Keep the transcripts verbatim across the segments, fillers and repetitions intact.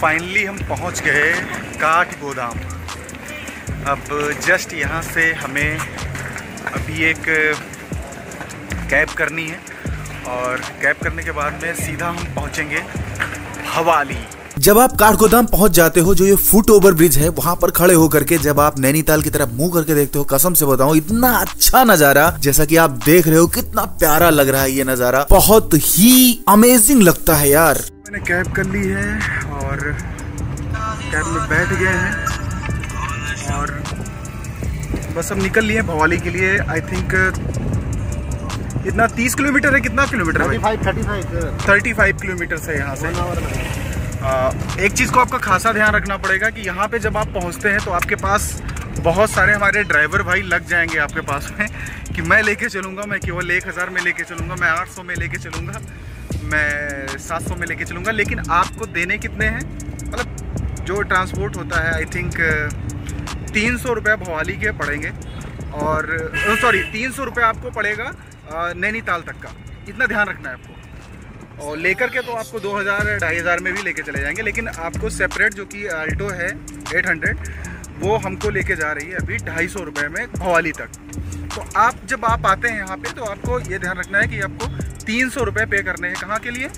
Finally हम पहुंच गए काठ गोदाम। अब जस्ट यहां से हमें अभी एक कैब करनी है और कैब करने के बाद में सीधा हम पहुंचेंगे भवाली। जब आप काठ गोदाम पहुंच जाते हो, जो ये फुट ओवर ब्रिज है वहां पर खड़े होकर के जब आप नैनीताल की तरफ मुंह करके देखते हो, कसम से बताऊं इतना अच्छा नजारा जैसा कि आप देख रहे हो, कितना प्यारा लग रहा है ये नजारा, बहुत ही अमेजिंग लगता है यार। मैंने कैब कर ली है और कैब में बैठ गए हैं और बस हम निकल लिए भवाली के लिए। आई थिंक इतना तीस किलोमीटर है, कितना किलोमीटर है? पैंतीस पैंतीस पैंतीस किलोमीटर है यहाँ से। आ, एक चीज़ को आपका खासा ध्यान रखना पड़ेगा कि यहाँ पे जब आप पहुँचते हैं तो आपके पास बहुत सारे हमारे ड्राइवर भाई लग जाएंगे आपके पास में कि मैं लेके चलूँगा, मैं केवल एक हज़ार में लेके चलूँगा, मैं आठ सौ में लेके चलूँगा, मैं सात सौ में लेके चलूँगा, लेकिन आपको देने कितने हैं, मतलब जो ट्रांसपोर्ट होता है आई थिंक तीन सौ रुपये भवाली के पड़ेंगे और सॉरी तीन सौ रुपये आपको पड़ेगा नैनीताल तक का, इतना ध्यान रखना है आपको। और लेकर के तो आपको दो हज़ार ढाई हज़ार में भी लेके चले जाएंगे, लेकिन आपको सेपरेट जो कि अल्टो है एट हंड्रेड, वो हमको लेके जा रही है अभी ढाई सौ रुपये में भवाली तक। तो आप जब आप आते हैं यहाँ पे तो आपको ये ध्यान रखना है कि आपको तीन सौ रुपये पे करने हैं। कहाँ के लिए?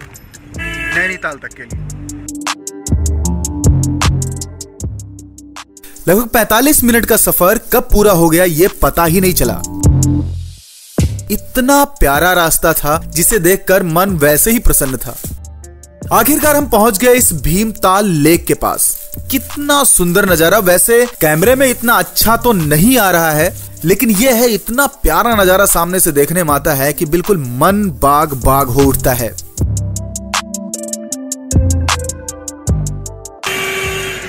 नैनीताल तक के लिए। लगभग पैंतालीस मिनट का सफर कब पूरा हो गया ये पता ही नहीं चला। इतना प्यारा रास्ता था जिसे देखकर मन वैसे ही प्रसन्न था। आखिरकार हम पहुंच गए इस भीमताल लेक के पास। कितना सुंदर नजारा, वैसे कैमरे में इतना अच्छा तो नहीं आ रहा है, लेकिन यह है इतना प्यारा नजारा सामने से देखने में आता है कि बिल्कुल मन बाग बाग हो उठता है।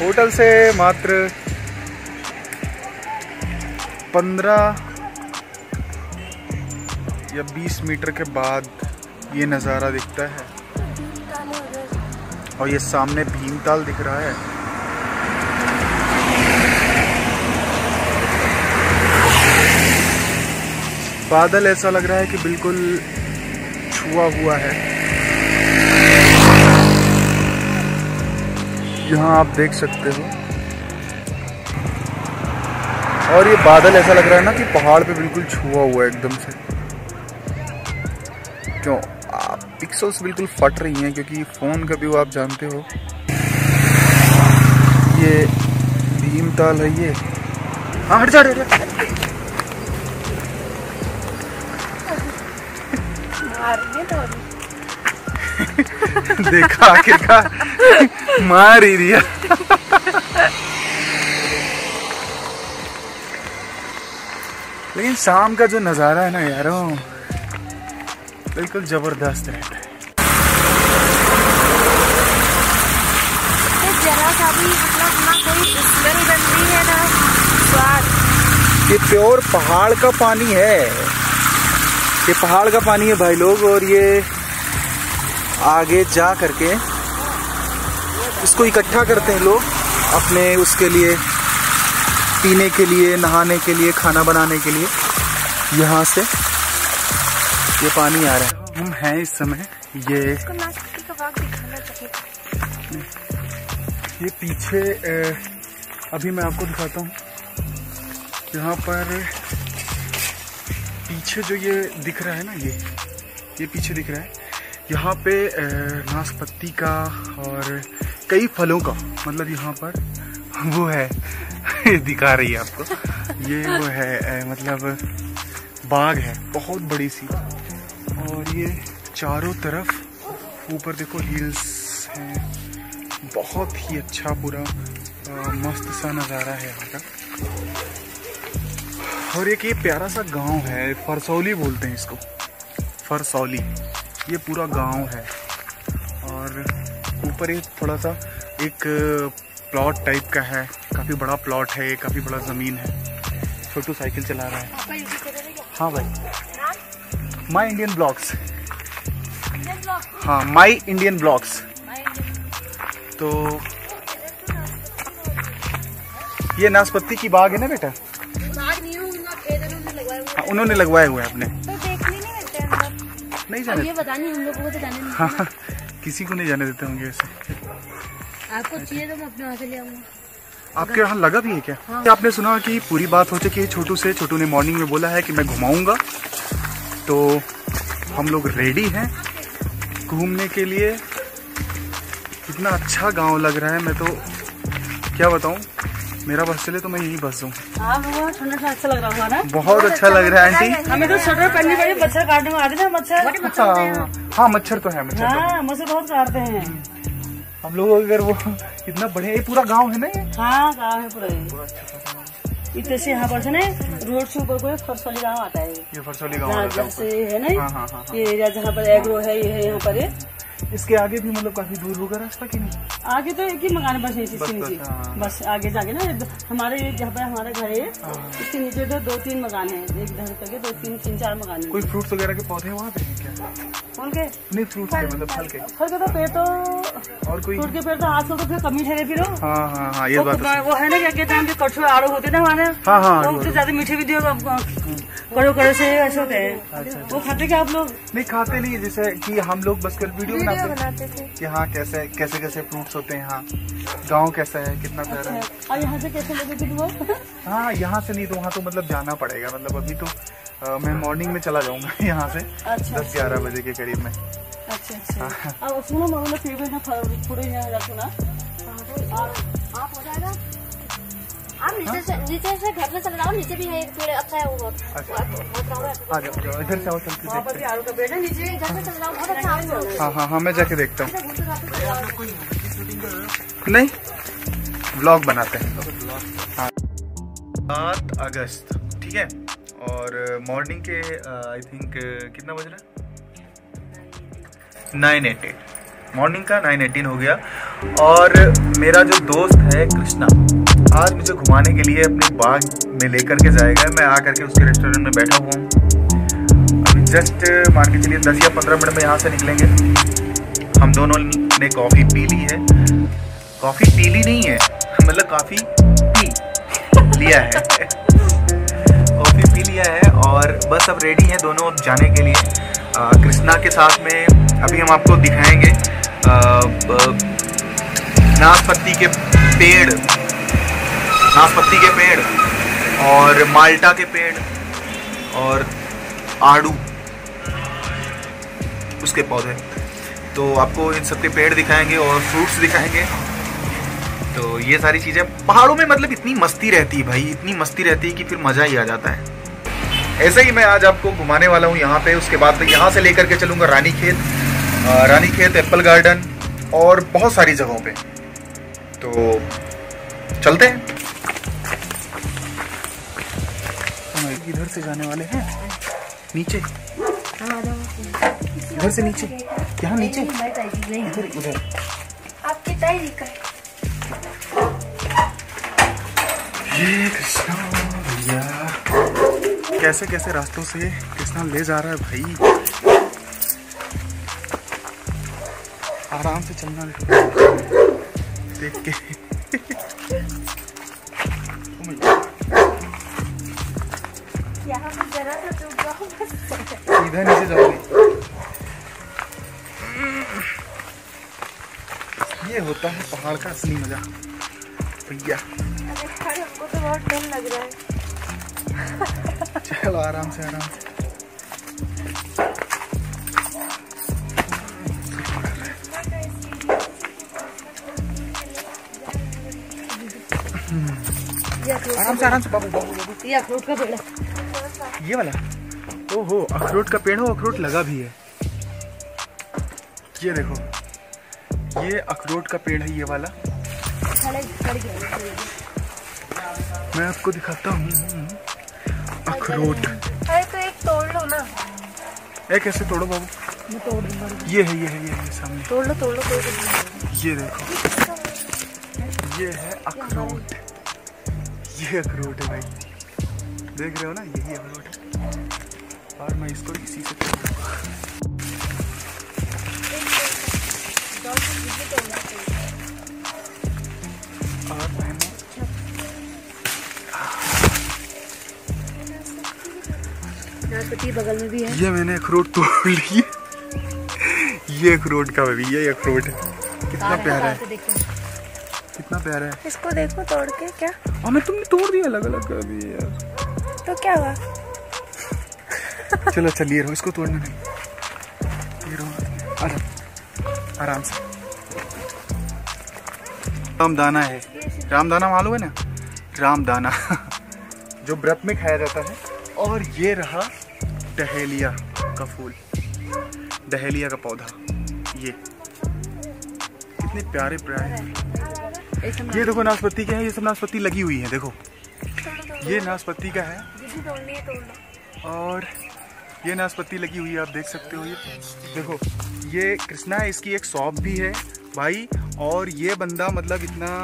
होटल से मात्र पंद्रह या बीस मीटर के बाद ये नज़ारा दिखता है और ये सामने भीमताल दिख रहा है। बादल ऐसा लग रहा है कि बिल्कुल छुआ हुआ है। यहाँ आप देख सकते हो, और ये बादल ऐसा लग रहा है ना कि पहाड़ पे बिल्कुल छुआ हुआ है एकदम से। क्यों आप पिक्सल्स बिल्कुल फट रही हैं क्योंकि फ़ोन का व्यू आप जानते हो। ये भीमताल है ये। हाँ हट जा हट जा। देखा आखिरकार मार ही दिया। लेकिन शाम का जो नज़ारा है ना यारों, बिल्कुल जबरदस्त रहता है। जरा सा भी मतलब ना कोई स्मेल बन रही है ना स्वाद। ये प्योर पहाड़ का पानी है, ये पहाड़ का पानी है भाई लोग। और ये आगे जा करके इसको इकट्ठा करते हैं लोग अपने उसके लिए, पीने के लिए, नहाने के लिए, खाना बनाने के लिए। यहाँ से ये पानी आ रहा है। हम हैं इस समय ये ये पीछे अभी मैं आपको दिखाता हूँ। यहाँ पर पीछे जो ये दिख रहा है ना, ये ये पीछे दिख रहा है, यहाँ पे नाशपत्ती का और कई फलों का, मतलब यहाँ पर वो है दिखा रही है आपको, ये वो है मतलब बाग है बहुत बड़ी सी। और ये चारों तरफ ऊपर देखो हिल्स हैं, बहुत ही अच्छा पूरा मस्त सा नज़ारा है यहाँ का। और एक ये प्यारा सा गांव है, फरसौली बोलते हैं इसको, फरसौली। ये पूरा गांव है और ऊपर एक थोड़ा सा एक प्लॉट टाइप का है, काफ़ी बड़ा प्लॉट है, काफ़ी बड़ा ज़मीन है। छोटू साइकिल चला रहा है। हाँ भाई, माई इंडियन ब्लॉग्स, हाँ माई इंडियन ब्लॉग्स। तो ये नाशपत्ती की बाग है ना बेटा, बाग नहीं हो, उन्होंने लगवाए हुए हैं अपने, तो देखने नहीं देते हैं, नहीं जाने, ये पता नहीं हम लोगों को तो जाने नहीं, हाँ किसी को नहीं जाने देते होंगे ऐसे। आपको चाहिए तो मैं अपने वहाँ से ले आऊँगा। आपके यहाँ लगा भी है क्या? हाँ। क्या आपने सुना कि पूरी बात हो चुकी है छोटू से? छोटू ने मॉर्निंग में बोला है कि मैं घुमाऊँगा, तो हम लोग रेडी हैं घूमने के लिए। इतना अच्छा गांव लग रहा है, मैं तो क्या बताऊं, मेरा बस चले तो मैं यही बस दूँ। अच्छा लग रहा है, बहुत अच्छा लग रहा है आंटी। हमें तो स्वेटर पहननी पड़ी, मच्छर काटने में आते थे मच्छर। हाँ मच्छर तो है, मच्छर मच्छर बहुत काटते हैं हम लोग। अगर वो इतना बढ़िया, ये पूरा गांव है ना ये? हाँ गांव है पूरा। इतने से यहाँ पर से ना रोड से ऊपर कोई फरसौली गांव आता है, ये फरसौली गांव से है ना। हाँ, हाँ, हाँ, ये एरिया जहाँ पर एग्रो है, ये है यहाँ पर। इसके आगे भी मतलब काफी दूर होगा रास्ता कि नहीं? आगे तो एक ही मकान बस है इसके नीचे, बस आगे जाके ना हमारे यहाँ पर हमारा घर है, इसके नीचे तो दो तीन मकान है, एक घर करके दो तीन तीन चार मकान है। कोई फ्रूट्स वगैरह के पौधे वहाँ पे क्या? उनके नहीं, फ्रूट के मतलब फल के, फल के तो पेड़ तो, और कोई फ्रूट के पेड़ तो आजकल तो फिर कमी ठहरे फिर। हाँ हाँ ये बात है, वो है ना क्या कहते हैं कठोर आड़ू होते ना हमारे, तो ज्यादा मीठे भी दिए करो करो से ऐसे होते हैं। वो खाते क्या आप लोग? नहीं खाते नहीं, जैसे की हम लोग बस कल वीडियो बनाते थे कि हाँ कैसे कैसे कैसे फ्रूट्स होते हैं, हाँ गांव कैसा है, कितना प्यारा है। और यहाँ से कैसे लगे थे वो? हाँ यहाँ से नहीं तो वहाँ तो मतलब जाना पड़ेगा, मतलब अभी तो आ, मैं मॉर्निंग में चला जाऊंगा यहाँ से दस ग्यारह बजे के करीब में। अच्छा अच्छा, अब उसमें मतलब फिर भी ना पूरे यहाँ जाके ना आप हो जाएगा। आप नीचे से नीचे से घर में चले जाओ, नीचे भी है पेड़ अच्छा है, वो बहुत इधर से आओ, चलते आलू का पेड़ है नीचे, घर में चले जाओ बहुत अच्छा आलू। हाँ हाँ हाँ मैं जाके देखता हूँ। नहीं व्लॉग बनाते हैं सात अगस्त, ठीक है। और मॉर्निंग के आई थिंक कितना बज रहा है, नाइन एटीन मॉर्निंग का नाइन एटीन हो गया। और मेरा जो दोस्त है कृष्णा, आज मुझे घुमाने के लिए अपने बाग में लेकर के जाएगा। मैं आ करके उसके रेस्टोरेंट में बैठा हुआ हूँ अभी, जस्ट मान के चलिए दस या पंद्रह मिनट में यहाँ से निकलेंगे। हम दोनों ने कॉफ़ी पी ली है, कॉफ़ी पी ली नहीं है मतलब काफ़ी पी लिया है, कॉफ़ी पी लिया है। और बस अब रेडी हैं दोनों अब जाने के लिए, कृष्णा के साथ में। अभी हम आपको दिखाएँगे नाशपत्ती के पेड़, नाशपत्ती के पेड़ और माल्टा के पेड़ और आड़ू उसके पौधे, तो आपको इन सब के पेड़ दिखाएंगे और फ्रूट्स दिखाएंगे। तो ये सारी चीज़ें पहाड़ों में मतलब इतनी मस्ती रहती है भाई, इतनी मस्ती रहती है कि फिर मज़ा ही आ जाता है। ऐसे ही मैं आज आपको घुमाने वाला हूँ यहाँ पे। उसके बाद मैं यहाँ से लेकर के चलूँगा रानीखेत, रानीखेत एप्पल गार्डन और बहुत सारी जगहों पर। तो चलते हैं, इधर से जाने वाले हैं नीचे, इधर से नीचे, यहाँ नीचे, इधर उधर। आपकी ताई का ये कृष्णा भैया कैसे कैसे रास्तों से कृष्णा ले जा रहा है भाई। आराम से चलना देख के। इधर नीचे जाओ, ये होता है पहाड़ का असली मजा भैया। हमको तो बहुत डर लग रहा है। चलो आराम से आराम से। आराम से आराम से बाबू बाबू। ये अखरोट का पेड़ है, ये वाला। ओहो अखरोट का पेड़ हो, अखरोट लगा भी है। ये देखो ये अखरोट का पेड़ है, ये वाला। मैं आपको दिखाता हूँ अखरोट। अरे तो एक तोड़ लो ना। एक ऐसे तोड़ो बाबू। मैं तोड़ दूँगा। ये है ये है ये है सामने। तोड़ लो तोड़ लो तोड़ लो। ये देखो, ये है अखरोट। ये अखरोट है भाई, देख रहे हो ना, यही अखरोट है। और मैं इसको इसी से तोड़ूँगा। और नाशपाती बगल में भी है। ये मैंने अखरोट तोड़ लिए। ये अखरोट का भी, ये अखरोट है। कितना प्यारा है, कितना प्यारा है। इसको देखो तोड़ के। क्या हमें तुमने तोड़ दिया अलग अलग अभी यार, तो क्या हुआ? चलो अच्छा, ले रहो इसको, तोड़ना नहीं, ले रहो। अच्छा आराम से। रामदाना है, रामदाना मालूम है ना, रामदाना जो व्रत में खाया जाता है। और ये रहा डहेलिया का फूल, डहेलिया का पौधा। ये कितने प्यारे प्यारे हैं। ये देखो नाशपाती के हैं, ये सब नाशपाती लगी हुई है। देखो ये नाशपाती का है और ये नाशपाती लगी हुई है, आप देख सकते हो। ये देखो, ये कृष्णा है, इसकी एक शॉप भी है भाई। और ये बंदा मतलब इतना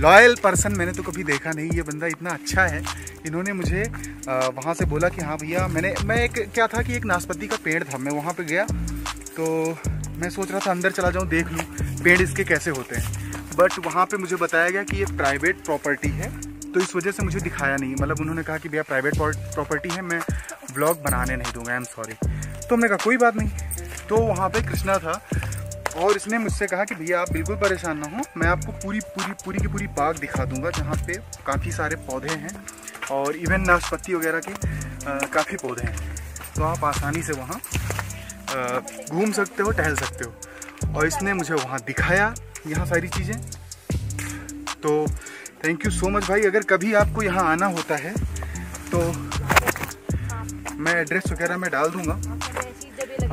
लॉयल पर्सन मैंने तो कभी देखा नहीं। ये बंदा इतना अच्छा है। इन्होंने मुझे वहाँ से बोला कि हाँ भैया, मैंने मैं एक क्या था कि एक नाशपाती का पेड़ था, मैं वहाँ पे गया तो मैं सोच रहा था अंदर चला जाऊँ, देख लूँ पेड़ इसके कैसे होते हैं। बट वहाँ पर मुझे बताया गया कि ये प्राइवेट प्रॉपर्टी है, तो इस वजह से मुझे दिखाया नहीं। मतलब उन्होंने कहा कि भैया प्राइवेट प्रॉपर्टी है, मैं ब्लॉग बनाने नहीं दूंगा, आई एम सॉरी। तो हमने कहा कोई बात नहीं। तो वहाँ पे कृष्णा था और इसने मुझसे कहा कि भैया आप बिल्कुल परेशान ना हो, मैं आपको पूरी पूरी पूरी की पूरी पार्क दिखा दूंगा, जहाँ पे काफ़ी सारे पौधे हैं और इवन नाशपाती वगैरह के काफ़ी पौधे हैं। तो आप आसानी से वहाँ घूम सकते हो, टहल सकते हो। और इसने मुझे वहाँ दिखाया यहाँ सारी चीज़ें। तो थैंक यू सो मच भाई। अगर कभी आपको यहाँ आना होता है तो मैं एड्रेस वगैरह मैं डाल दूंगा।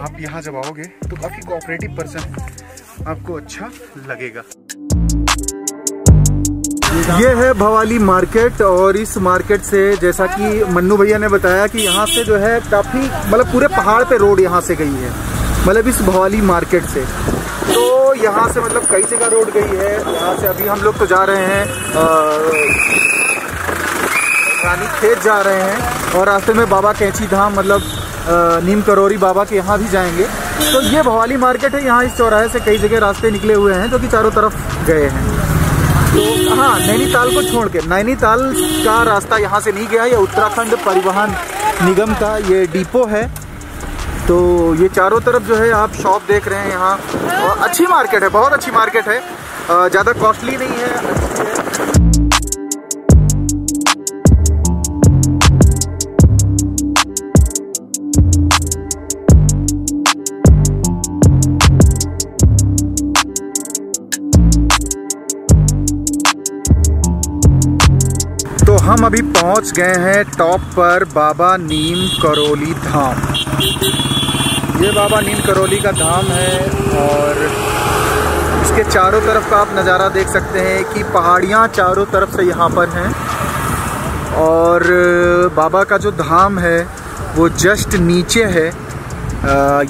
आप यहाँ जब आओगे तो काफ़ी कोऑपरेटिव पर्सन है, आपको अच्छा लगेगा। ये है भवाली मार्केट। और इस मार्केट से, जैसा कि मन्नू भैया ने बताया कि यहाँ से जो है काफ़ी मतलब पूरे पहाड़ पे रोड यहाँ से गई है, मतलब इस भवाली मार्केट से। तो यहाँ से मतलब कई जगह रोड गई है। यहाँ से अभी हम लोग तो जा रहे हैं आ, रानीखेत जा रहे हैं, और रास्ते में बाबा कैंची धाम मतलब नीम करोली बाबा के यहाँ भी जाएंगे। तो ये भवाली मार्केट है। यहाँ इस चौराहे से कई जगह रास्ते निकले हुए हैं जो कि चारों तरफ गए हैं। तो हाँ, नैनीताल को छोड़ के, नैनीताल का रास्ता यहाँ से नहीं गया। ये उत्तराखंड परिवहन निगम का ये डिपो है। तो ये चारों तरफ जो है आप शॉप देख रहे हैं यहाँ। और अच्छी मार्केट है, बहुत अच्छी मार्केट है, ज़्यादा कॉस्टली नहीं है, अच्छी है। तो हम अभी पहुँच गए हैं टॉप पर, बाबा नीम करोली धाम। ये बाबा नीम करोली का धाम है और इसके चारों तरफ का आप नज़ारा देख सकते हैं कि पहाड़ियाँ चारों तरफ से यहाँ पर हैं। और बाबा का जो धाम है वो जस्ट नीचे है।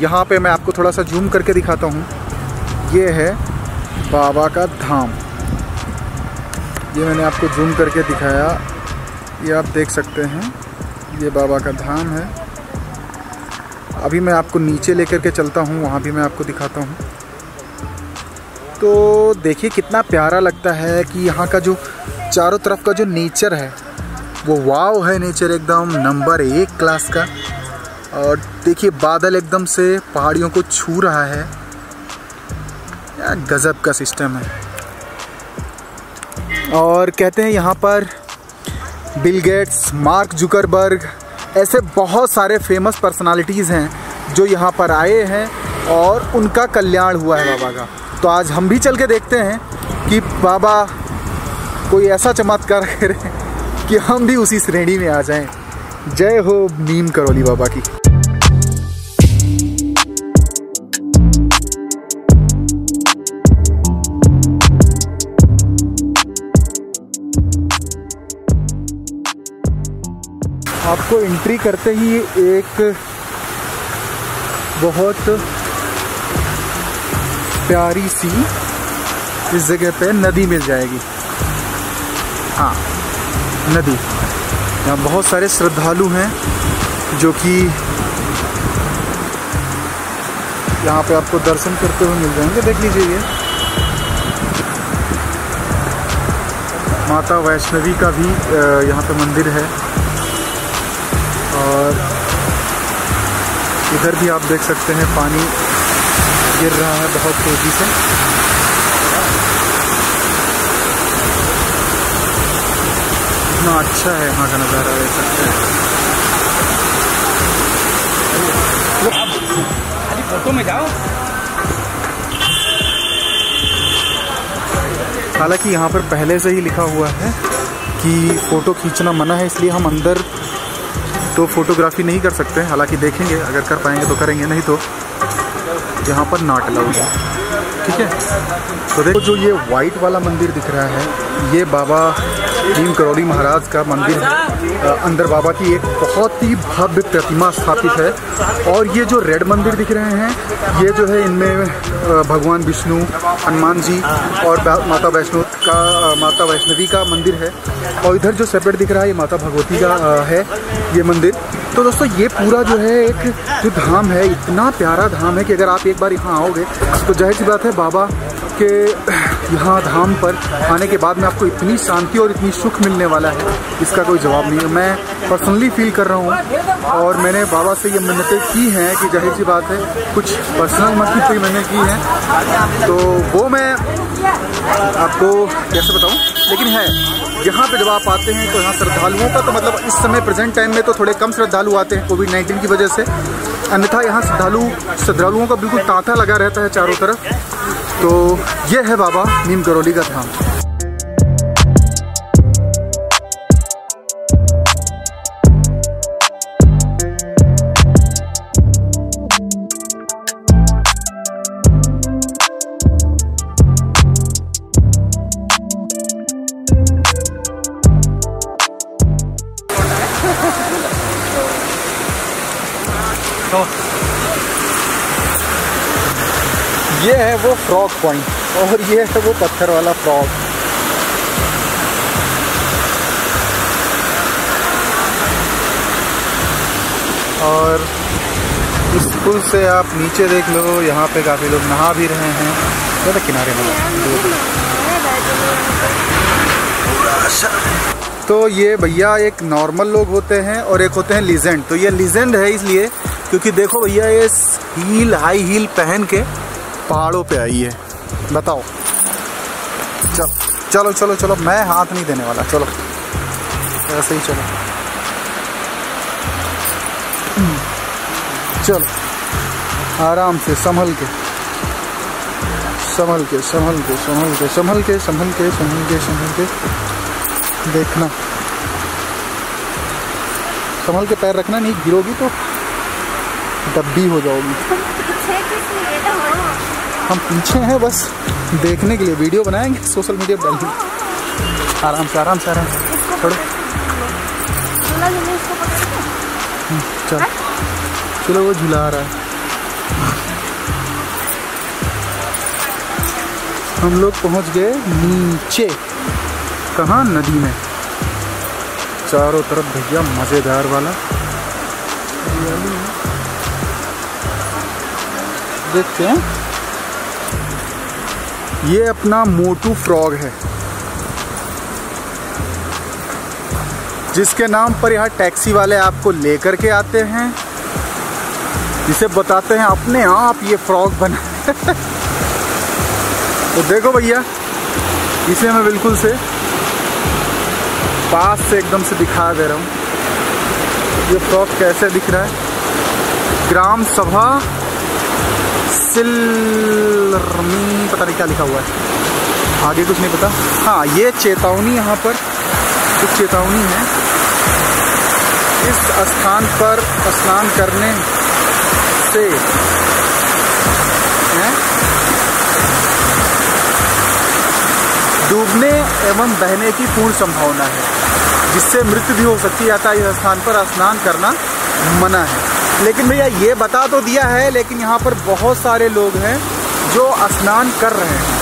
यहाँ पे मैं आपको थोड़ा सा जूम करके दिखाता हूँ। ये है बाबा का धाम, ये मैंने आपको जूम करके दिखाया, ये आप देख सकते हैं। ये बाबा का धाम है। अभी मैं आपको नीचे लेकर के चलता हूँ, वहाँ भी मैं आपको दिखाता हूँ। तो देखिए कितना प्यारा लगता है कि यहाँ का जो चारों तरफ का जो नेचर है वो वाव है। नेचर एकदम नंबर एक क्लास का। और देखिए बादल एकदम से पहाड़ियों को छू रहा है। यार गजब का सिस्टम है। और कहते हैं यहाँ पर बिल गेट्स, मार्क जुकरबर्ग, ऐसे बहुत सारे फेमस पर्सनालिटीज़ हैं जो यहाँ पर आए हैं और उनका कल्याण हुआ है बाबा का। तो आज हम भी चल के देखते हैं कि बाबा कोई ऐसा चमत्कार करे कि हम भी उसी श्रेणी में आ जाएं। जय हो नीम करोली बाबा की। आपको एंट्री करते ही एक बहुत प्यारी सी इस जगह पे नदी मिल जाएगी। हाँ, नदी। यहाँ बहुत सारे श्रद्धालु हैं जो कि यहाँ पे आपको दर्शन करते हुए मिल जाएंगे। देख लीजिए, ये माता वैष्णवी का भी यहाँ पे मंदिर है और इधर भी आप देख सकते हैं पानी गिर रहा है बहुत तेजी से। इतना अच्छा है यहाँ का नज़ारा, देख सकते हैं। फोटो में जाओ। हालांकि यहाँ पर पहले से ही लिखा हुआ है कि फ़ोटो खींचना मना है, इसलिए हम अंदर तो फोटोग्राफी नहीं कर सकते। हालांकि देखेंगे, अगर कर पाएंगे तो करेंगे, नहीं तो यहाँ पर नॉट अलाउड है। ठीक है, तो देखो जो ये वाइट वाला मंदिर दिख रहा है, ये बाबा नीम करोली महाराज का मंदिर है। अंदर बाबा की एक बहुत ही भव्य प्रतिमा स्थापित है। और ये जो रेड मंदिर दिख रहे हैं, ये जो है इनमें भगवान विष्णु, हनुमान जी और माता वैष्णो का माता वैष्णवी का मंदिर है। और इधर जो सेपरेट दिख रहा है, ये माता भगवती का है ये मंदिर। तो दोस्तों, ये पूरा जो है एक जो धाम है, इतना प्यारा धाम है कि अगर आप एक बार यहाँ आओगे तो जाहिर सी बात है बाबा के यहाँ धाम पर आने के बाद में आपको इतनी शांति और इतनी सुख मिलने वाला है, इसका कोई जवाब नहीं है। मैं पर्सनली फील कर रहा हूँ और मैंने बाबा से ये मन्नतें की हैं कि जाहिर सी बात है कुछ पर्सनल मस्ती भी मैंने की हैं, तो वो मैं आपको कैसे बताऊँ, लेकिन है यहाँ पे जब आप आते हैं तो यहाँ श्रद्धालुओं का तो मतलब इस समय प्रेजेंट टाइम में तो थोड़े कम श्रद्धालु आते हैं कोविड नाइन्टीन की वजह से, अन्यथा यहाँ श्रद्धालु श्रद्धालुओं का बिल्कुल तांता लगा रहता है चारों तरफ। तो ये है बाबा नीम करोली का धाम। तो ये है वो फ्रॉग पॉइंट और ये है वो पत्थर वाला फ्रॉग। और इस पुल से आप नीचे देख लो, यहाँ पे काफ़ी लोग नहा भी रहे हैं। ज़्यादा किनारे में तो ये भैया एक नॉर्मल लोग होते हैं और एक होते हैं लीजेंड। तो ये लीजेंड है इसलिए क्योंकि देखो भैया, ये हील हाई हील पहन के पहाड़ों पे आई है। बताओ, चलो चलो चलो चलो, मैं हाथ नहीं देने वाला, चलो ऐसे ही चलो चलो, आराम से संभल के संभल के संभल के संभल के संभल के संभल के संभल के संभल के देखना, संभल के पैर रखना, नहीं गिरोगी तो डब्बी हो जाओगी। हम पीछे हैं बस देखने के लिए, वीडियो बनाएंगे सोशल मीडिया पर डालेंगे। आराम से आराम से आराम से छोड़ो, चलो चलो, वो झुला रहा है। हम लोग पहुंच गए नीचे, कहाँ, नदी में। चारों तरफ भैया मज़ेदार वाला देखते हैं। ये अपना मोटू फ्रॉग है जिसके नाम पर यहाँ टैक्सी वाले आपको लेकर के आते हैं, जिसे बताते हैं अपने आप ये फ्रॉग बना। तो देखो भैया, इसे मैं बिल्कुल से पास से एकदम से दिखा दे रहा हूँ, ये फ्रॉग कैसे दिख रहा है। ग्राम सभा सिलमी, पता नहीं क्या लिखा हुआ है, आगे कुछ नहीं पता। हाँ, ये चेतावनी, यहाँ पर कुछ चेतावनी है। इस स्थान पर स्नान करने से डूबने एवं बहने की पूर्ण संभावना है। जिससे मृत्यु भी हो सकती है, अतः इस स्थान पर स्नान करना मना है। लेकिन भैया ये बता तो दिया है, लेकिन यहाँ पर बहुत सारे लोग हैं जो स्नान कर रहे हैं,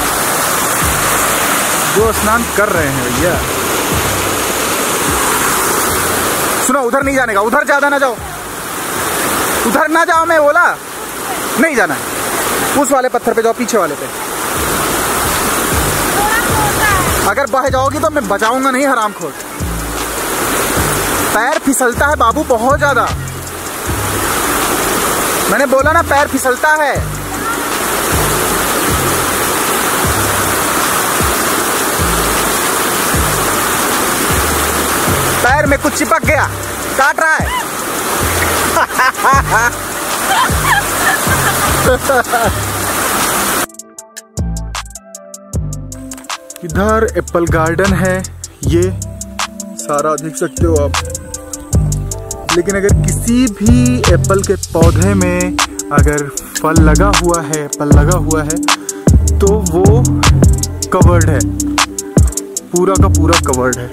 जो स्नान कर रहे हैं भैया। सुनो, उधर नहीं जाने का, उधर ज्यादा ना जाओ, उधर ना जाओ, मैं बोला नहीं जाना है, उस वाले पत्थर पे जाओ, पीछे वाले पे। अगर बह जाओगी तो मैं बचाऊंगा नहीं, हरामखोर। पैर फिसलता है बाबू बहुत ज्यादा, मैंने बोला ना पैर फिसलता है। पैर में कुछ चिपक गया, काट रहा है। इधर एप्पल गार्डन है, ये सारा देख सकते हो आप। लेकिन अगर किसी भी एप्पल के पौधे में अगर फल लगा हुआ है, एप्पल लगा हुआ है, तो वो कवर्ड है, पूरा का पूरा कवर्ड है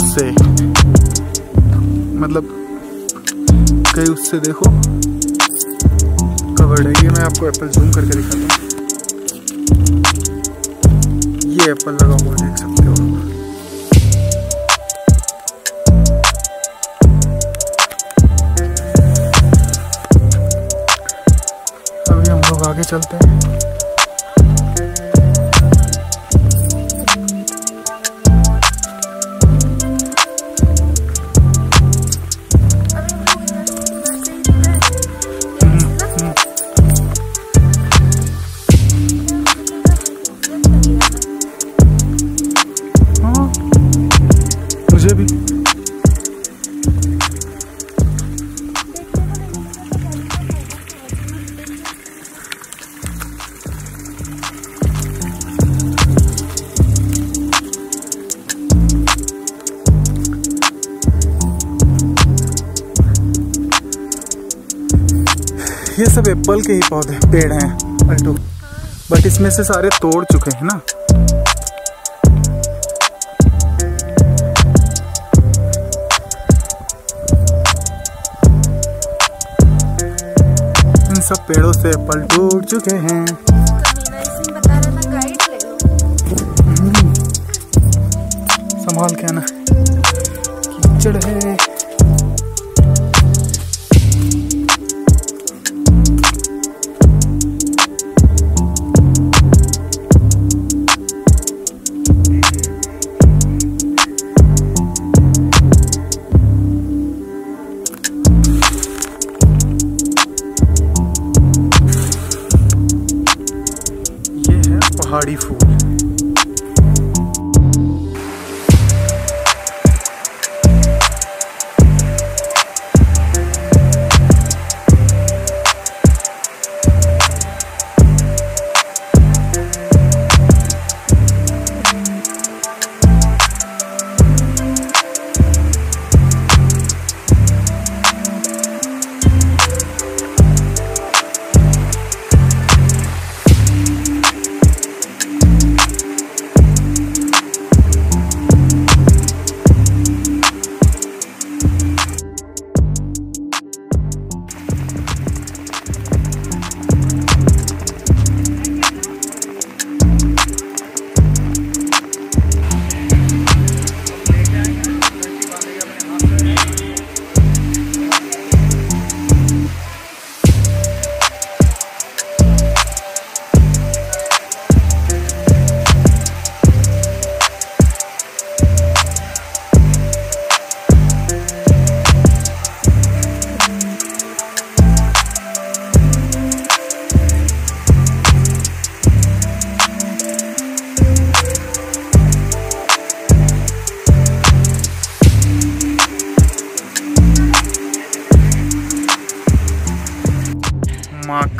उससे, मतलब कहीं उससे देखो कवर्ड है। ये मैं आपको एप्पल जूम करके दिखाता हूँ, ये एप्पल लगा हुआ देख सकते हो। अभी हम लोग आगे चलते हैं। ये सब एप्पल के ही पौधे पेड़ हैं अल्टो, बट इसमें से सारे तोड़ चुके हैं ना। इन सब पेड़ों से एप्पल टूट चुके हैं। संभाल के आना, कीचड़ है। पहाड़ी फूल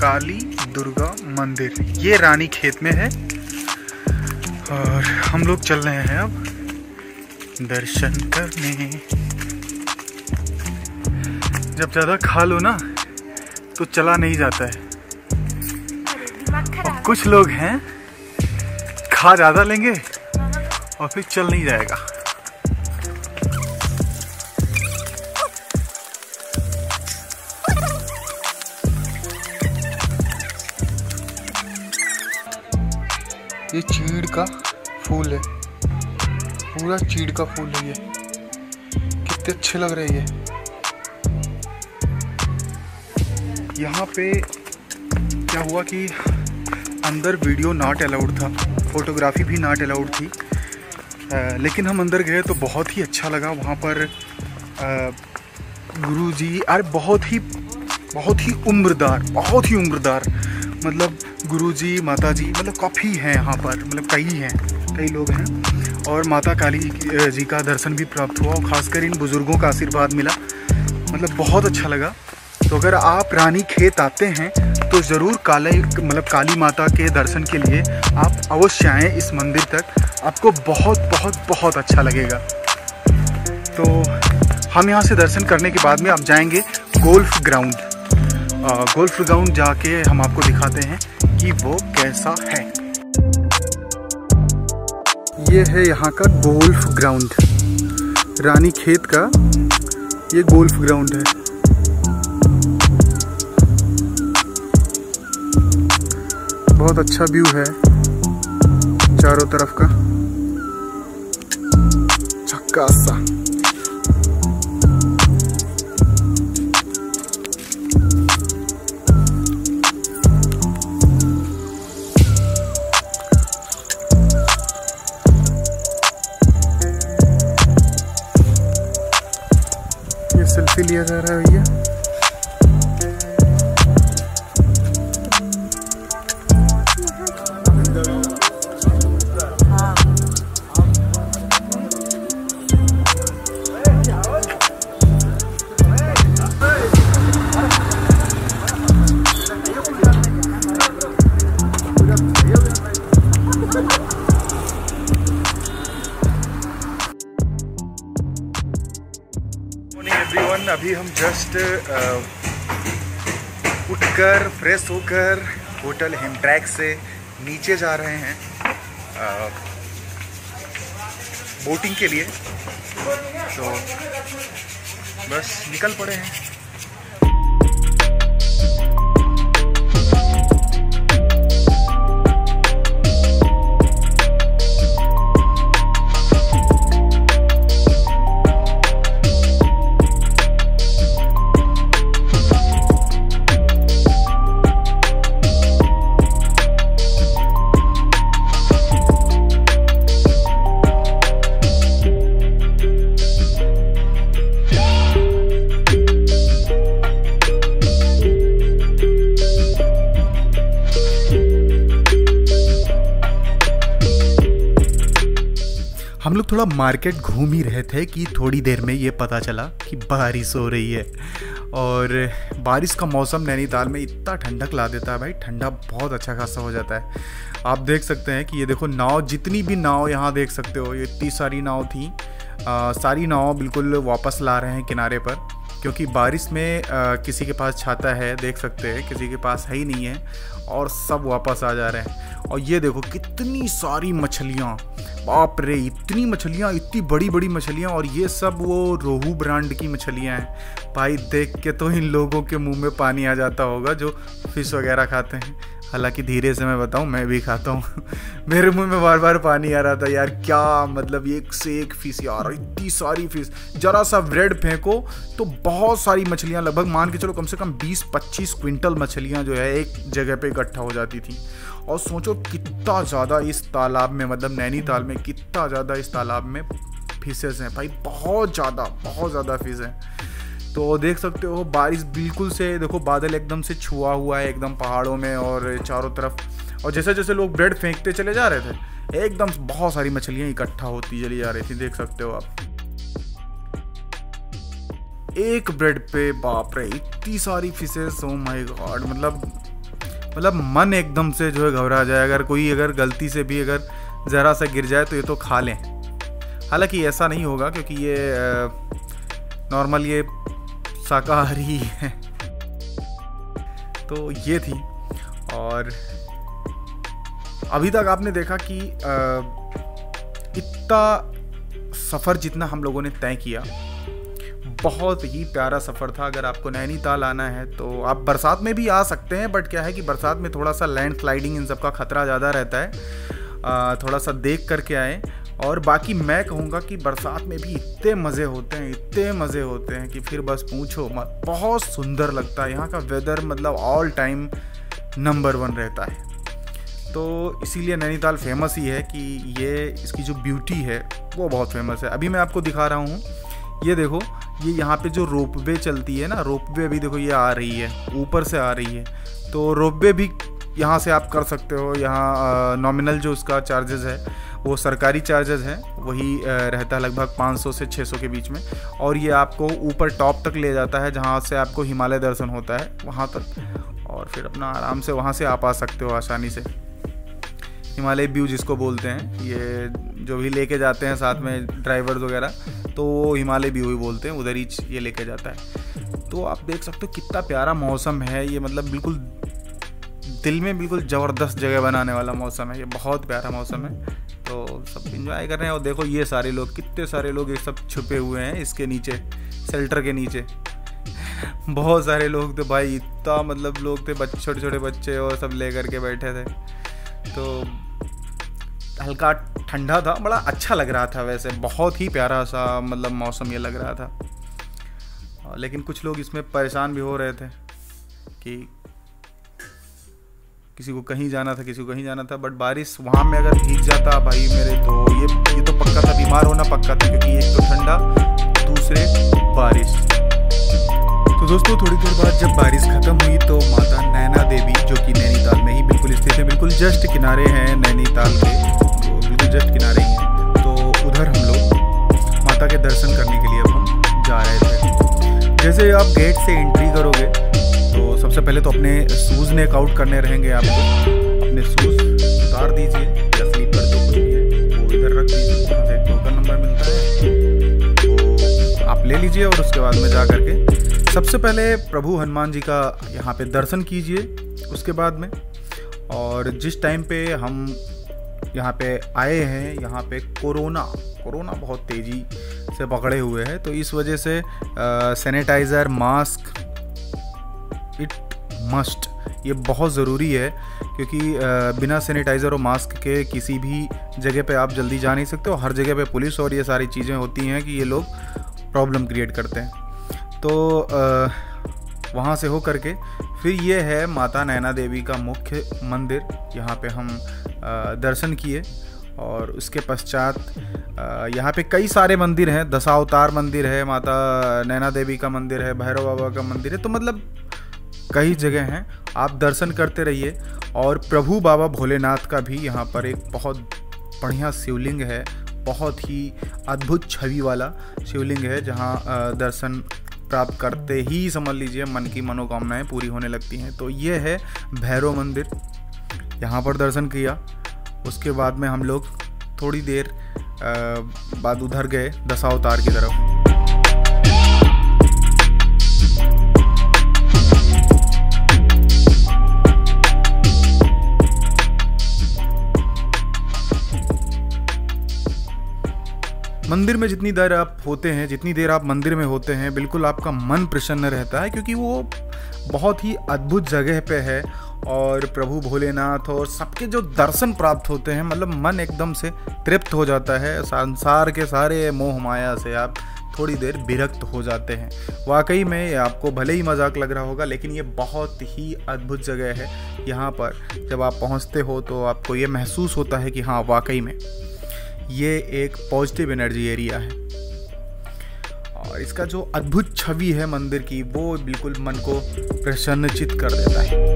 काली दुर्गा मंदिर, ये रानीखेत में है और हम लोग चल रहे हैं अब दर्शन करने। जब ज़्यादा खा लो ना तो चला नहीं जाता है। कुछ लोग हैं खा ज़्यादा लेंगे और फिर चल नहीं जाएगा। ये चीड़ का फूल है, पूरा चीड़ का फूल है ये। कितने अच्छे लग रहे हैं ये। यहाँ पे क्या हुआ कि अंदर वीडियो नॉट अलाउड था, फोटोग्राफी भी नॉट अलाउड थी, आ, लेकिन हम अंदर गए तो बहुत ही अच्छा लगा। वहाँ पर गुरुजी, अरे बहुत ही बहुत ही उम्रदार बहुत ही उम्रदार मतलब गुरुजी, माताजी, मतलब काफ़ी हैं यहाँ पर, मतलब कई हैं, कई लोग हैं। और माता काली जी का दर्शन भी प्राप्त हुआ और ख़ासकर इन बुज़ुर्गों का आशीर्वाद मिला, मतलब बहुत अच्छा लगा। तो अगर आप रानीखेत आते हैं तो ज़रूर काली मतलब काली माता के दर्शन के लिए आप अवश्य आएँ इस मंदिर तक, आपको बहुत बहुत बहुत अच्छा लगेगा। तो हम यहाँ से दर्शन करने के बाद में आप जाएंगे गोल्फ ग्राउंड। गोल्फ ग्राउंड जाके हम आपको दिखाते हैं कि वो कैसा है। ये है यहाँ का गोल्फ ग्राउंड, रानीखेत का ये गोल्फ ग्राउंड है। बहुत अच्छा व्यू है चारों तरफ का, झक्कासा। ये सेल्फी लिया जा रहा है भैया। अभी हम जस्ट उठकर फ्रेश होकर होटल हेमट्रैक से नीचे जा रहे हैं आ, बोटिंग के लिए, तो बस निकल पड़े हैं। हम लोग थोड़ा मार्केट घूम ही रहे थे कि थोड़ी देर में ये पता चला कि बारिश हो रही है। और बारिश का मौसम नैनीताल में इतना ठंडक ला देता है भाई, ठंडा बहुत अच्छा खासा हो जाता है। आप देख सकते हैं कि ये देखो नाव, जितनी भी नाव यहाँ देख सकते हो, ये इतनी सारी नाव थी, आ, सारी नाव बिल्कुल वापस ला रहे हैं किनारे पर, क्योंकि बारिश में आ, किसी के पास छाता है देख सकते हैं, किसी के पास है ही नहीं है और सब वापस आ जा रहे हैं। और ये देखो कितनी सारी मछलियाँ, बाप रे, इतनी मछलियाँ, इतनी बड़ी बड़ी मछलियाँ। और ये सब वो रोहू ब्रांड की मछलियाँ हैं भाई, देख के तो इन लोगों के मुंह में पानी आ जाता होगा जो फिश वगैरह खाते हैं। हालांकि धीरे से मैं बताऊं, मैं भी खाता हूँ मेरे मुंह में बार बार पानी आ रहा था यार, क्या मतलब एक से एक फिश यार, इतनी सारी फिश। जरा सा ब्रेड फेंको तो बहुत सारी मछलियाँ, लगभग मान के चलो कम से कम बीस पच्चीस क्विंटल मछलियाँ जो है एक जगह पे इकट्ठा हो जाती थी। और सोचो कितना ज़्यादा इस तालाब में, मतलब नैनीताल में कितना ज़्यादा इस तालाब में फिशेस हैं भाई, बहुत ज़्यादा बहुत ज़्यादा फिश हैं। तो देख सकते हो बारिश बिल्कुल से, देखो बादल एकदम से छुआ हुआ है एकदम पहाड़ों में और चारों तरफ। और जैसे जैसे लोग ब्रेड फेंकते चले जा रहे थे, एकदम बहुत सारी मछलियाँ इकट्ठा होती चली जा रही थी, देख सकते हो आप। एक ब्रेड पे बाप रे इतनी सारी फिशेस, ओ माय गॉड, मतलब मतलब मन एकदम से जो है घबरा जाए, अगर कोई अगर गलती से भी अगर ज़रा सा गिर जाए तो ये तो खा लें। हालांकि ऐसा नहीं होगा क्योंकि ये नॉर्मल ये शाकाहारी है। तो ये थी। और अभी तक आपने देखा कि इतना सफ़र जितना हम लोगों ने तय किया, बहुत ही प्यारा सफ़र था। अगर आपको नैनीताल आना है तो आप बरसात में भी आ सकते हैं, बट क्या है कि बरसात में थोड़ा सा लैंड स्लाइडिंग इन सब का ख़तरा ज़्यादा रहता है। थोड़ा सा देख करके आएँ। और बाकी मैं कहूँगा कि बरसात में भी इतने मज़े होते हैं इतने मज़े होते हैं कि फिर बस पूछो मत। बहुत सुंदर लगता है यहाँ का वेदर, मतलब ऑल टाइम नंबर वन रहता है। तो इसीलिए नैनीताल फेमस ही है कि ये इसकी जो ब्यूटी है वो बहुत फेमस है। अभी मैं आपको दिखा रहा हूँ, ये देखो, ये यहाँ पे जो रोपवे चलती है ना, रोपवे अभी देखो ये आ रही है, ऊपर से आ रही है। तो रोपवे भी यहाँ से आप कर सकते हो। यहाँ नॉमिनल जो उसका चार्जेस है वो सरकारी चार्जेस है, वही रहता है लगभग पाँच सौ से छह सौ के बीच में। और ये आपको ऊपर टॉप तक ले जाता है जहाँ से आपको हिमालय दर्शन होता है वहाँ तक, और फिर अपना आराम से वहाँ से आप आ सकते हो आसानी से। हिमालय व्यू जिसको बोलते हैं, ये जो भी लेके जाते हैं साथ में ड्राइवर्स वगैरह, तो वो हिमालय व्यू ही बोलते हैं, उधर ही ये लेके जाता है। तो आप देख सकते हो कितना प्यारा मौसम है ये, मतलब बिल्कुल दिल में बिल्कुल ज़बरदस्त जगह बनाने वाला मौसम है ये, बहुत प्यारा मौसम है। तो सब एंजॉय कर रहे हैं। और देखो ये सारे लोग, कितने सारे लोग ये सब छुपे हुए हैं इसके नीचे, शेल्टर के नीचे। बहुत सारे लोग थे भाई, इतना मतलब लोग थे, बच्चे छोटे छोटे बच्चे और सब ले करके बैठे थे। तो हल्का ठंडा था, बड़ा अच्छा लग रहा था वैसे, बहुत ही प्यारा सा मतलब मौसम ये लग रहा था। लेकिन कुछ लोग इसमें परेशान भी हो रहे थे कि किसी को कहीं जाना था किसी को कहीं जाना था। बट बारिश वहाँ में अगर भीग जाता भाई मेरे, तो ये ये तो पक्का था बीमार होना पक्का था, क्योंकि एक तो ठंडा, दूसरे बारिश। तो दोस्तों थोड़ी देर बाद जब बारिश ख़त्म हुई तो माता नैना देवी, जो कि नैनीताल में ही बिल्कुल स्थित है, बिल्कुल जस्ट किनारे हैं नैनीताल के, तो बिल्कुल जस्ट किनारे ही हैं, तो उधर हम लोग माता के दर्शन करने के लिए अब हम जा रहे थे। जैसे आप गेट से एंट्री करोगे तो सबसे पहले तो अपने शूज़ नेकआउट करने रहेंगे आपको। अपने शूज़ उतार दीजिए या स्लीपर जो कुछ भी है वो इधर रख दीजिए, वहाँ से टोकन नंबर मिलता है तो आप ले लीजिए। और उसके बाद में जा करके सबसे पहले प्रभु हनुमान जी का यहाँ पे दर्शन कीजिए उसके बाद में। और जिस टाइम पे हम यहाँ पे आए हैं, यहाँ पे कोरोना कोरोना बहुत तेज़ी से पकड़े हुए है, तो इस वजह से सैनिटाइज़र, मास्क इट मस्ट, ये बहुत ज़रूरी है, क्योंकि बिना सैनिटाइज़र और मास्क के किसी भी जगह पे आप जल्दी जा नहीं सकते हो। हर जगह पे पुलिस और ये सारी चीज़ें होती हैं कि ये लोग प्रॉब्लम क्रिएट करते हैं। तो वहाँ से हो करके फिर ये है माता नैना देवी का मुख्य मंदिर, यहाँ पे हम दर्शन किए। और उसके पश्चात यहाँ पे कई सारे मंदिर हैं, दशावतार मंदिर है, माता नैना देवी का मंदिर है, भैरव बाबा का मंदिर है, तो मतलब कई जगह हैं, आप दर्शन करते रहिए। और प्रभु बाबा भोलेनाथ का भी यहाँ पर एक बहुत बढ़िया शिवलिंग है, बहुत ही अद्भुत छवि वाला शिवलिंग है, जहाँ दर्शन प्राप्त करते ही समझ लीजिए मन की मनोकामनाएं पूरी होने लगती हैं। तो ये है भैरव मंदिर, यहाँ पर दर्शन किया। उसके बाद में हम लोग थोड़ी देर बाद उधर गए दशावतार की तरफ। मंदिर में जितनी देर आप होते हैं जितनी देर आप मंदिर में होते हैं बिल्कुल आपका मन प्रसन्न रहता है, क्योंकि वो बहुत ही अद्भुत जगह पे है। और प्रभु भोलेनाथ और सबके जो दर्शन प्राप्त होते हैं, मतलब मन एकदम से तृप्त हो जाता है। संसार के सारे मोह माया से आप थोड़ी देर विरक्त हो जाते हैं। वाकई में आपको भले ही मजाक लग रहा होगा, लेकिन ये बहुत ही अद्भुत जगह है। यहाँ पर जब आप पहुँचते हो तो आपको ये महसूस होता है कि हाँ, वाकई में ये एक पॉजिटिव एनर्जी एरिया है। और इसका जो अद्भुत छवि है मंदिर की, वो बिल्कुल मन को प्रसन्नचित कर देता है।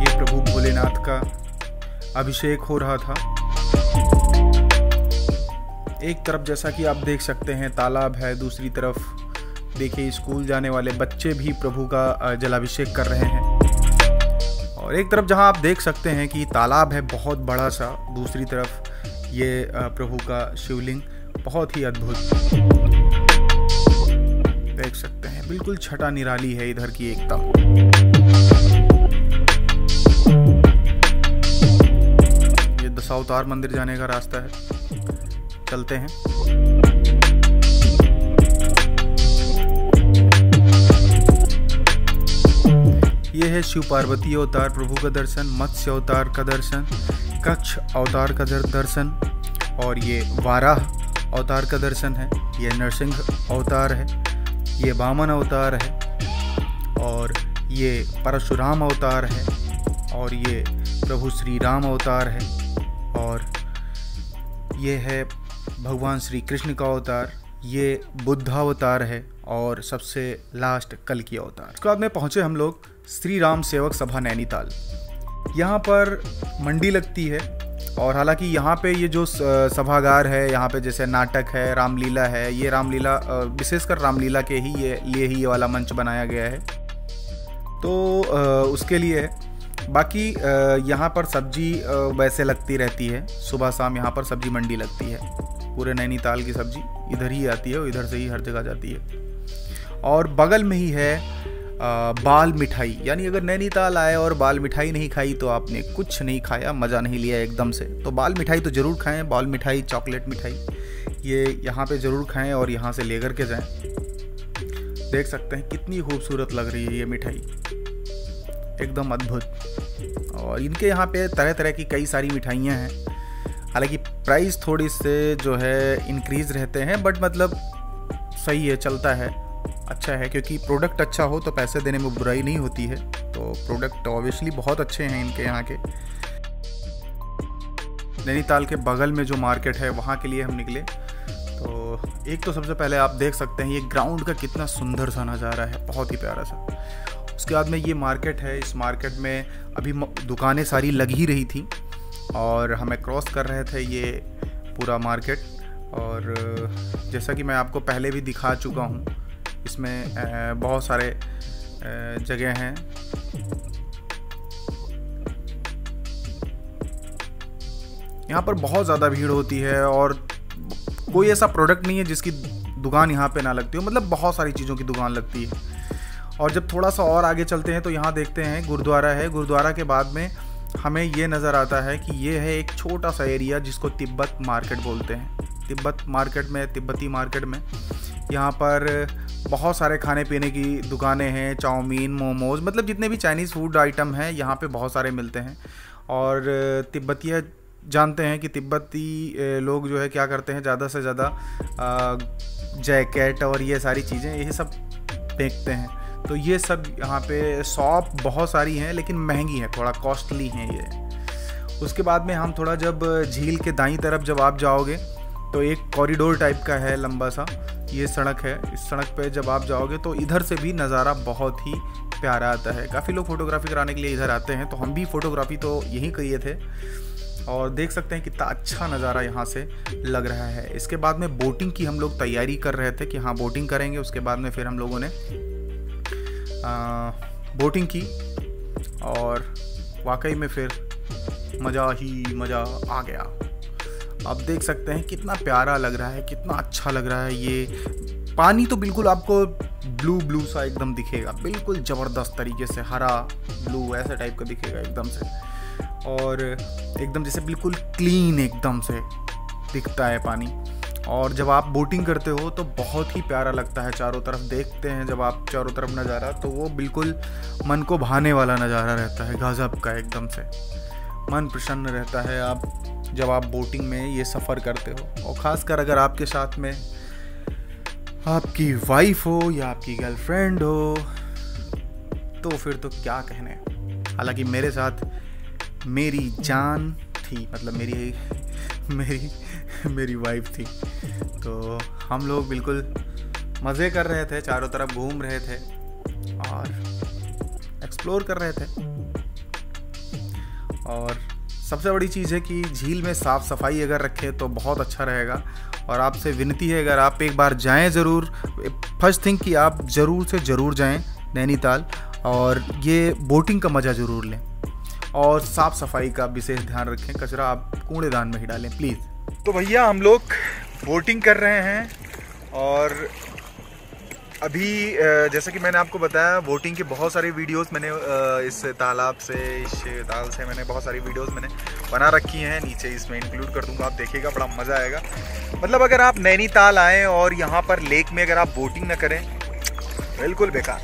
ये प्रभु भोलेनाथ का अभिषेक हो रहा था। एक तरफ जैसा कि आप देख सकते हैं तालाब है, दूसरी तरफ देखिए स्कूल जाने वाले बच्चे भी प्रभु का जलाभिषेक कर रहे हैं। और एक तरफ जहां आप देख सकते हैं कि तालाब है बहुत बड़ा सा, दूसरी तरफ ये प्रभु का शिवलिंग बहुत ही अद्भुत देख सकते हैं, बिल्कुल छटा निराली है इधर की एकदम। ये दशावतार मंदिर जाने का रास्ता है। चलते हैं। यह है शिव पार्वती अवतार प्रभु का दर्शन, मत्स्य अवतार का दर्शन, कक्ष अवतार का दर्शन और ये वाराह अवतार का दर्शन है। ये नरसिंह अवतार है, ये वामन अवतार है और ये परशुराम अवतार है और ये प्रभु श्री राम अवतार है और ये है भगवान श्री कृष्ण का अवतार, ये बुद्ध अवतार है और सबसे लास्ट कल्कि अवतार। उसके बाद में पहुँचे हम लोग श्री राम सेवक सभा नैनीताल। यहाँ पर मंडी लगती है और हालांकि यहाँ पे ये जो सभागार है, यहाँ पे जैसे नाटक है, रामलीला है, ये रामलीला विशेषकर रामलीला के ही ये लिए ही ये वाला मंच बनाया गया है तो उसके लिए है। बाकी यहाँ पर सब्जी वैसे लगती रहती है, सुबह शाम यहाँ पर सब्जी मंडी लगती है। पूरे नैनीताल की सब्जी इधर ही आती है और इधर से ही हर जगह जाती है। और बगल में ही है आ, बाल मिठाई, यानी अगर नैनीताल आए और बाल मिठाई नहीं खाई तो आपने कुछ नहीं खाया, मज़ा नहीं लिया एकदम से। तो बाल मिठाई तो ज़रूर खाएं, बाल मिठाई, चॉकलेट मिठाई ये यहाँ पे ज़रूर खाएं और यहाँ से लेकर के जाएं। देख सकते हैं कितनी खूबसूरत लग रही है ये मिठाई, एकदम अद्भुत। और इनके यहाँ पे तरह तरह की कई सारी मिठाइयाँ हैं, हालाँकि प्राइस थोड़ी से जो है इंक्रीज़ रहते हैं, बट मतलब सही है, चलता है, अच्छा है। क्योंकि प्रोडक्ट अच्छा हो तो पैसे देने में बुराई नहीं होती है, तो प्रोडक्ट ऑब्वियसली बहुत अच्छे हैं इनके यहाँ के। नैनीताल के बगल में जो मार्केट है वहाँ के लिए हम निकले। तो एक तो सबसे पहले आप देख सकते हैं ये ग्राउंड का कितना सुंदर सा नज़ारा है, बहुत ही प्यारा सा। उसके बाद में ये मार्केट है, इस मार्केट में अभी दुकानें सारी लग ही रही थी और हमें क्रॉस कर रहे थे ये पूरा मार्केट। और जैसा कि मैं आपको पहले भी दिखा चुका हूँ, इसमें बहुत सारे जगह हैं। यहाँ पर बहुत ज़्यादा भीड़ होती है और कोई ऐसा प्रोडक्ट नहीं है जिसकी दुकान यहाँ पे ना लगती हो, मतलब बहुत सारी चीज़ों की दुकान लगती है। और जब थोड़ा सा और आगे चलते हैं तो यहाँ देखते हैं गुरुद्वारा है। गुरुद्वारा के बाद में हमें ये नज़र आता है कि ये है एक छोटा सा एरिया जिसको तिब्बत मार्केट बोलते हैं। तिब्बत मार्केट में, तिब्बती मार्केट में यहाँ पर बहुत सारे खाने पीने की दुकानें हैं, चाउमीन, मोमोज, मतलब जितने भी चाइनीज़ फूड आइटम हैं यहाँ पे बहुत सारे मिलते हैं। और तिब्बतिया जानते हैं कि तिब्बती लोग जो है क्या करते हैं, ज़्यादा से ज़्यादा जैकेट और ये सारी चीज़ें ये सब फेंकते हैं। तो ये सब यहाँ पे शॉप बहुत सारी हैं लेकिन महंगी हैं, थोड़ा कॉस्टली हैं ये। उसके बाद में हम थोड़ा जब झील के दाईं तरफ जब आप जाओगे तो एक कॉरिडोर टाइप का है, लंबा सा ये सड़क है। इस सड़क पे जब आप जाओगे तो इधर से भी नज़ारा बहुत ही प्यारा आता है। काफ़ी लोग फ़ोटोग्राफी कराने के लिए इधर आते हैं, तो हम भी फ़ोटोग्राफी तो यहीं किए थे और देख सकते हैं कितना अच्छा नज़ारा यहाँ से लग रहा है। इसके बाद में बोटिंग की हम लोग तैयारी कर रहे थे कि हाँ बोटिंग करेंगे। उसके बाद में फिर हम लोगों ने आ, बोटिंग की और वाकई में फिर मज़ा ही मज़ा आ गया। आप देख सकते हैं कितना प्यारा लग रहा है, कितना अच्छा लग रहा है। ये पानी तो बिल्कुल आपको ब्लू ब्लू सा एकदम दिखेगा, बिल्कुल ज़बरदस्त तरीके से हरा ब्लू ऐसा टाइप का दिखेगा एकदम से, और एकदम जैसे बिल्कुल क्लीन एकदम से दिखता है पानी। और जब आप बोटिंग करते हो तो बहुत ही प्यारा लगता है, चारों तरफ देखते हैं जब आप चारों तरफ नज़ारा तो वो बिल्कुल मन को भाने वाला नज़ारा रहता है, गजब का एकदम से मन प्रसन्न रहता है आप जब आप बोटिंग में ये सफ़र करते हो। और ख़ासकर अगर आपके साथ में आपकी वाइफ हो या आपकी गर्लफ्रेंड हो तो फिर तो क्या कहने। हालांकि मेरे साथ मेरी जान थी, मतलब मेरी मेरी मेरी वाइफ थी, तो हम लोग बिल्कुल मज़े कर रहे थे, चारों तरफ घूम रहे थे और एक्सप्लोर कर रहे थे। और सबसे बड़ी चीज़ है कि झील में साफ़ सफाई अगर रखें तो बहुत अच्छा रहेगा। और आपसे विनती है अगर आप एक बार जाएं ज़रूर, फर्स्ट थिंग कि आप ज़रूर से ज़रूर जाएं नैनीताल और ये बोटिंग का मज़ा ज़रूर लें और साफ़ सफाई का विशेष ध्यान रखें, कचरा आप कूड़ेदान में ही डालें प्लीज़। तो भैया हम लोग बोटिंग कर रहे हैं और अभी जैसा कि मैंने आपको बताया, वोटिंग के बहुत सारे वीडियोस मैंने इस तालाब से, इस ताल से मैंने बहुत सारी वीडियोस मैंने बना रखी हैं, नीचे इसमें इंक्लूड कर दूंगा, आप देखिएगा, बड़ा मज़ा आएगा। मतलब अगर आप नैनीताल आएँ और यहाँ पर लेक में अगर आप बोटिंग ना करें, बिल्कुल बेकार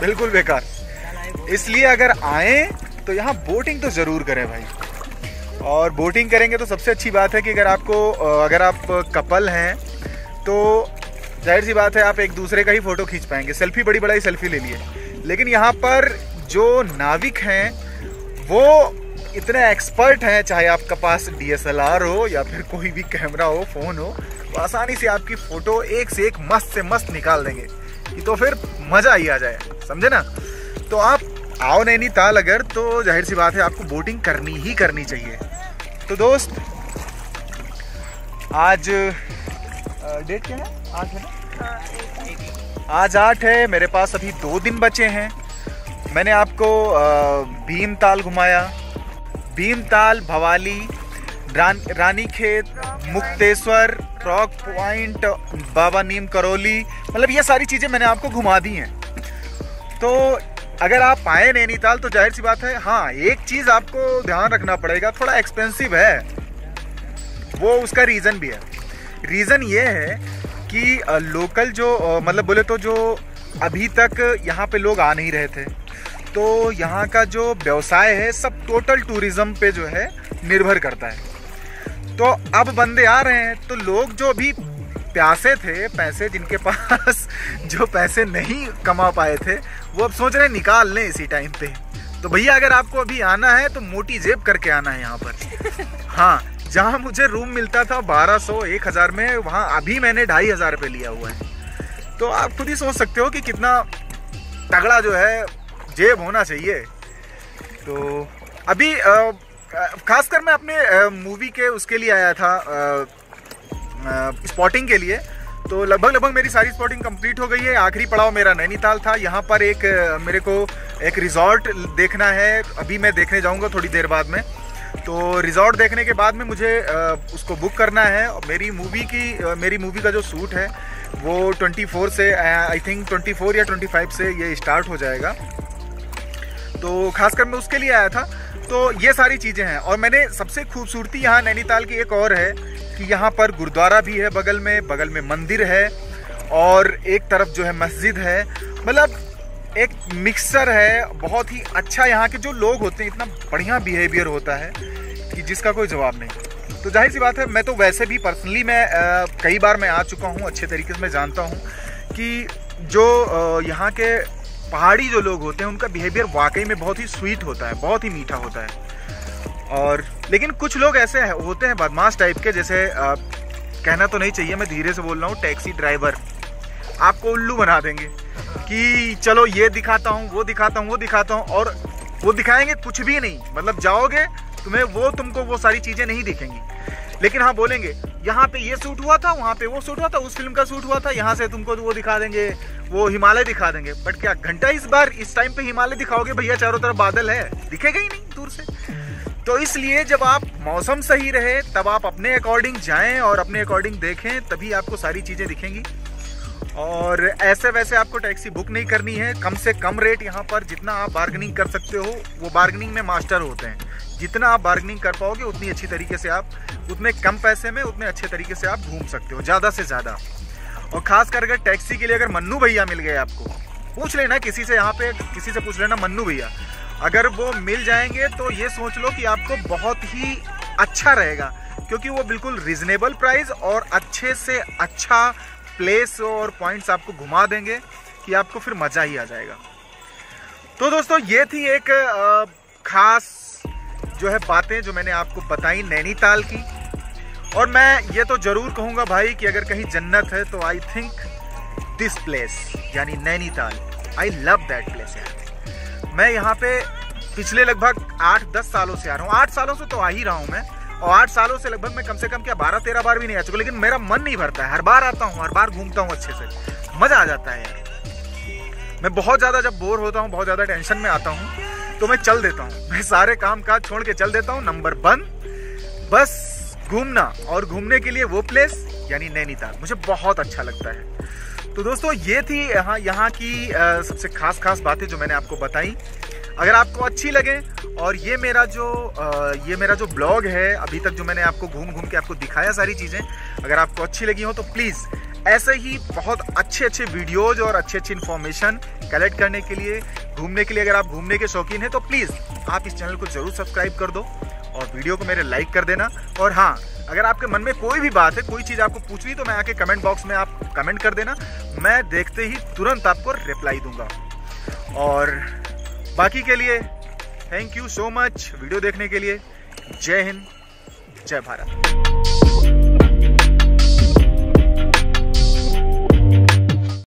बिल्कुल बेकार। इसलिए अगर आएँ तो यहाँ बोटिंग तो ज़रूर करें भाई। और बोटिंग करेंगे तो सबसे अच्छी बात है कि अगर आपको अगर आप कपल हैं तो जाहिर सी बात है आप एक दूसरे का ही फ़ोटो खींच पाएंगे, सेल्फी बड़ी बड़ा ही सेल्फी ले लिए। लेकिन यहाँ पर जो नाविक हैं वो इतने एक्सपर्ट हैं, चाहे आपका पास डी एस एल आर हो या फिर कोई भी कैमरा हो, फ़ोन हो, तो आसानी से आपकी फ़ोटो एक से एक मस्त से मस्त निकाल देंगे कि तो फिर मज़ा ही आ जाए, समझे ना। तो आप आओ नैनीताल अगर, तो जाहिर सी बात है आपको बोटिंग करनी ही करनी चाहिए। तो दोस्त आज डेट क्या है? आज है ना, आज आठ है, मेरे पास अभी दो दिन बचे हैं। मैंने आपको भीमताल घुमाया, भीमताल, भवाली, रानीखेत, मुक्तेश्वर, रॉक पॉइंट, बाबा नीम करोली, मतलब ये सारी चीज़ें मैंने आपको घुमा दी हैं। तो अगर आप आए नैनीताल तो जाहिर सी बात है, हाँ एक चीज़ आपको ध्यान रखना पड़ेगा, थोड़ा एक्सपेंसिव है वो, उसका रीज़न भी है। रीज़न ये है कि लोकल जो मतलब बोले तो जो अभी तक यहाँ पे लोग आ नहीं रहे थे, तो यहाँ का जो व्यवसाय है सब टोटल टूरिज़्म पे जो है निर्भर करता है। तो अब बंदे आ रहे हैं, तो लोग जो अभी प्यासे थे, पैसे जिनके पास जो पैसे नहीं कमा पाए थे, वो अब सोच रहे हैं निकाल लें इसी टाइम पे। तो भैया अगर आपको अभी आना है तो मोटी जेब करके आना है यहाँ पर। हाँ, जहाँ मुझे रूम मिलता था बारह सौ एक हज़ार में, वहाँ अभी मैंने ढाई हज़ार रुपये लिया हुआ है। तो आप खुद ही सोच सकते हो कि कितना तगड़ा जो है जेब होना चाहिए। तो अभी ख़ासकर मैं अपने मूवी के उसके लिए आया था, स्पॉटिंग के लिए, तो लगभग लगभग मेरी सारी स्पॉटिंग कंप्लीट हो गई है। आखिरी पड़ाव मेरा नैनीताल था। यहाँ पर एक मेरे को एक रिज़ॉर्ट देखना है, अभी मैं देखने जाऊँगा थोड़ी देर बाद में। तो रिज़ॉर्ट देखने के बाद में मुझे उसको बुक करना है। मेरी मूवी की मेरी मूवी का जो शूट है वो चौबीस से, आई थिंक चौबीस या पच्चीस से ये स्टार्ट हो जाएगा। तो खासकर मैं उसके लिए आया था। तो ये सारी चीज़ें हैं। और मैंने सबसे खूबसूरती यहाँ नैनीताल की एक और है कि यहाँ पर गुरुद्वारा भी है, बगल में बगल में मंदिर है और एक तरफ जो है मस्जिद है, मतलब एक मिक्सचर है बहुत ही अच्छा। यहाँ के जो लोग होते हैं, इतना बढ़िया बिहेवियर होता है कि जिसका कोई जवाब नहीं। तो जाहिर सी बात है, मैं तो वैसे भी पर्सनली मैं आ, कई बार मैं आ चुका हूँ, अच्छे तरीके से मैं जानता हूँ कि जो यहाँ के पहाड़ी जो लोग होते हैं उनका बिहेवियर वाकई में बहुत ही स्वीट होता है, बहुत ही मीठा होता है। और लेकिन कुछ लोग ऐसे है, होते हैं बदमाश टाइप के, जैसे आ, कहना तो नहीं चाहिए, मैं धीरे से बोल रहा हूँ, टैक्सी ड्राइवर आपको उल्लू बना देंगे कि चलो ये दिखाता हूँ, वो दिखाता हूँ, वो दिखाता हूँ, और वो दिखाएंगे कुछ भी नहीं। मतलब जाओगे तुम्हें वो तुमको वो सारी चीज़ें नहीं दिखेंगी, लेकिन हाँ बोलेंगे यहाँ पे ये शूट हुआ था, वहाँ पे वो शूट हुआ था, उस फिल्म का शूट हुआ था, यहाँ से तुमको वो दिखा देंगे, वो हिमालय दिखा देंगे। बट क्या घंटा इस बार इस टाइम पे हिमालय दिखाओगे भैया? चारों तरफ बादल है, दिखेगा ही नहीं दूर से। तो इसलिए जब आप मौसम सही रहे तब आप अपने अकॉर्डिंग जाएँ और अपने अकॉर्डिंग देखें, तभी आपको सारी चीज़ें दिखेंगी। और ऐसे वैसे आपको टैक्सी बुक नहीं करनी है। कम से कम रेट यहाँ पर जितना आप बार्गेनिंग कर सकते हो, वो बार्गेनिंग में मास्टर होते हैं, जितना आप बार्गेनिंग कर पाओगे उतनी अच्छी तरीके से आप, उतने कम पैसे में उतने अच्छे तरीके से आप घूम सकते हो ज़्यादा से ज़्यादा। और ख़ासकर अगर टैक्सी के लिए अगर मन्नू भैया मिल गए आपको, पूछ लेना किसी से, यहाँ पर किसी से पूछ लेना मन्नू भैया, अगर वो मिल जाएंगे तो ये सोच लो कि आपको बहुत ही अच्छा रहेगा, क्योंकि वो बिल्कुल रिजनेबल प्राइस और अच्छे से अच्छा प्लेस और पॉइंट्स आपको घुमा देंगे कि आपको फिर मज़ा ही आ जाएगा। तो दोस्तों ये थी एक ख़ास जो है बातें जो मैंने आपको बताई नैनीताल की। और मैं ये तो ज़रूर कहूँगा भाई कि अगर कहीं जन्नत है तो आई थिंक दिस प्लेस, यानी Nainital. I love that place यार। मैं यहाँ पे पिछले लगभग आठ दस सालों से आ रहा हूँ, आठ सालों से तो आ ही रहा हूँ मैं, और आठ सालों से लगभग मैं कम से कम क्या बारह तेरह बार भी नहीं आ चुका, लेकिन मेरा मन नहीं भरता है। हर बार आता हूँ, हर बार घूमता हूँ, अच्छे से मज़ा आ जाता है यार। मैं बहुत ज़्यादा जब बोर होता हूँ, बहुत ज़्यादा टेंशन में आता हूँ, तो मैं चल देता हूँ, मैं सारे काम काज छोड़ के चल देता हूँ, नंबर वन, बस घूमना। और घूमने के लिए वो प्लेस यानी नैनीताल मुझे बहुत अच्छा लगता है। तो दोस्तों ये थी यहाँ यहाँ की आ, सबसे खास खास बातें जो मैंने आपको बताई। अगर आपको अच्छी लगे और ये मेरा जो ये मेरा जो ब्लॉग है अभी तक जो मैंने आपको घूम घूम के आपको दिखाया सारी चीज़ें, अगर आपको अच्छी लगी हो तो प्लीज़ ऐसे ही बहुत अच्छे अच्छे वीडियोज और अच्छे अच्छे इन्फॉर्मेशन कलेक्ट करने के लिए, घूमने के लिए, अगर आप घूमने के शौकीन हैं तो प्लीज़ आप इस चैनल को ज़रूर सब्सक्राइब कर दो और वीडियो को मेरे लाइक कर देना। और हाँ, अगर आपके मन में कोई भी बात है, कोई चीज़ आपको पूछनी तो मैं आके कमेंट बॉक्स में आप कमेंट कर देना, मैं देखते ही तुरंत आपको रिप्लाई दूंगा। और बाकी के लिए thank you so much video देखने के लिए। जय हिंद, जय भारत।